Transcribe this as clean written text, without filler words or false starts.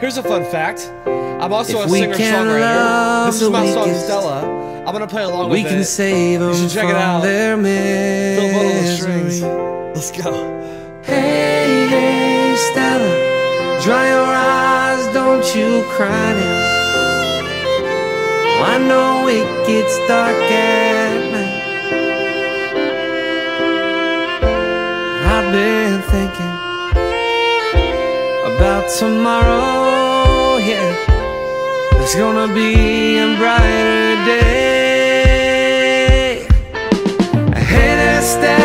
Here's a fun fact. I'm also a singer-songwriter. This is my song, Stella. I'm gonna play along with it. We can save them from their misery. Let's go. Hey, hey, Stella, dry your eyes, don't you cry now. I know it gets dark at night. I've been thinking about tomorrow, yeah, there's gonna be a brighter day. Hey there, Stella.